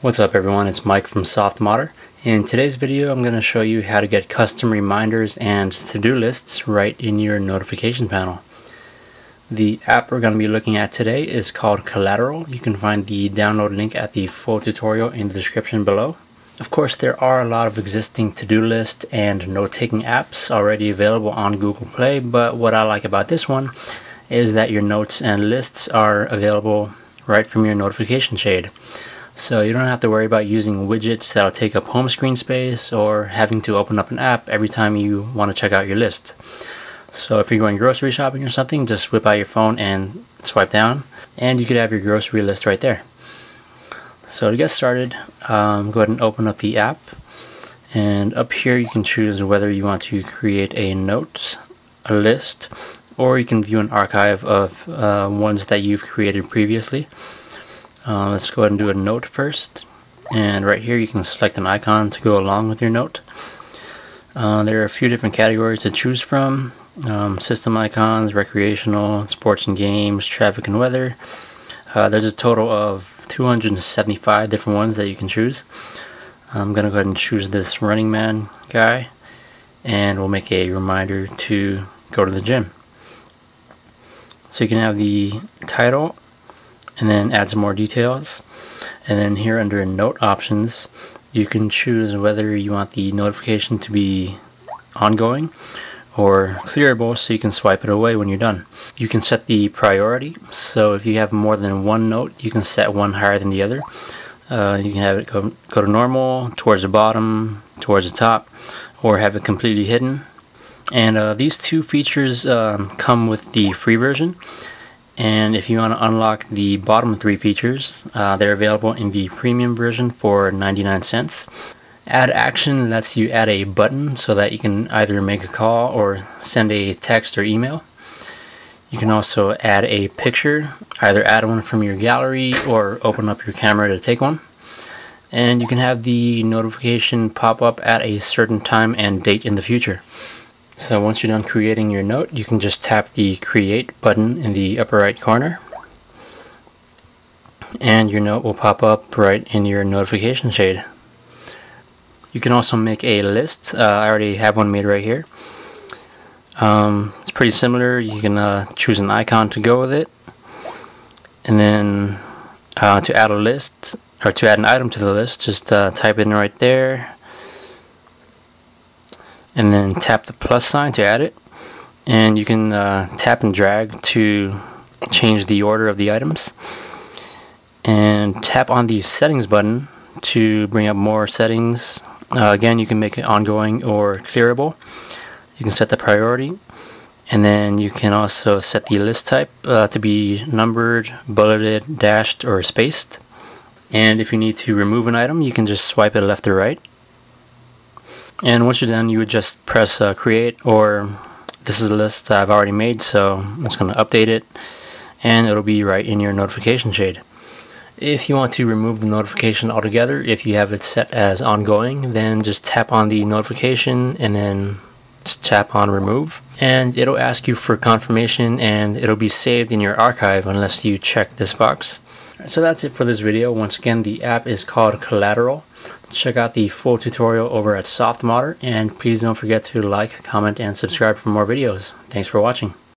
What's up everyone, it's Mike from SoftModder. In today's video I'm going to show you how to get custom reminders and to-do lists right in your notification panel. The app we're going to be looking at today is called Collateral. You can find the download link at the full tutorial in the description below. Of course there are a lot of existing to-do list and note-taking apps already available on Google Play, but what I like about this one is that your notes and lists are available right from your notification shade. So you don't have to worry about using widgets that'll take up home screen space or having to open up an app every time you want to check out your list. So if you're going grocery shopping or something, just whip out your phone and swipe down and you could have your grocery list right there. So to get started, go ahead and open up the app, and up here you can choose whether you want to create a note, a list, or you can view an archive of ones that you've created previously. Let's go ahead and do a note first, and right here you can select an icon to go along with your note. There are a few different categories to choose from: system icons, recreational, sports and games, traffic and weather. There's a total of 275 different ones that you can choose. I'm going to go ahead and choose this running man guy, and we'll make a reminder to go to the gym. So you can have the title, and then add some more details, and then here under note options you can choose whether you want the notification to be ongoing or clearable, so you can swipe it away when you're done. You can set the priority, so if you have more than one note you can set one higher than the other. You can have it go to normal, towards the bottom, towards the top, or have it completely hidden. And these two features come with the free version. And if you want to unlock the bottom three features, they're available in the premium version for 99 cents. Add action lets you add a button so that you can either make a call or send a text or email. You can also add a picture, either add one from your gallery or open up your camera to take one. And you can have the notification pop up at a certain time and date in the future. So once you're done creating your note, you can just tap the create button in the upper right corner, and your note will pop up right in your notification shade. You can also make a list. I already have one made right here. It's pretty similar. You can choose an icon to go with it, and then to add a list or to add an item to the list, just type in right there and then tap the plus sign to add it. And you can tap and drag to change the order of the items, and tap on the settings button to bring up more settings. Again, you can make it ongoing or clearable. You can set the priority, and then you can also set the list type to be numbered, bulleted, dashed, or spaced. And if you need to remove an item, you can just swipe it left or right. And once you're done, you would just press create, or this is a list I've already made, so I'm just going to update it, and it'll be right in your notification shade. If you want to remove the notification altogether, if you have it set as ongoing, then just tap on the notification and then just tap on remove, and it'll ask you for confirmation, and it'll be saved in your archive unless you check this box. So that's it for this video. Once again, the app is called Collateral. Check out the full tutorial over at SoftModder, and please don't forget to like, comment, and subscribe for more videos. Thanks for watching.